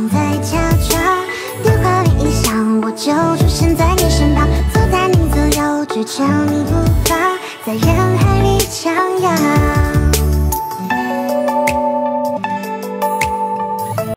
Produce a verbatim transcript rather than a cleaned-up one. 藏在角角，丢个脸一想，我就出现在你身旁，坐在你左右，只求你不发，在人。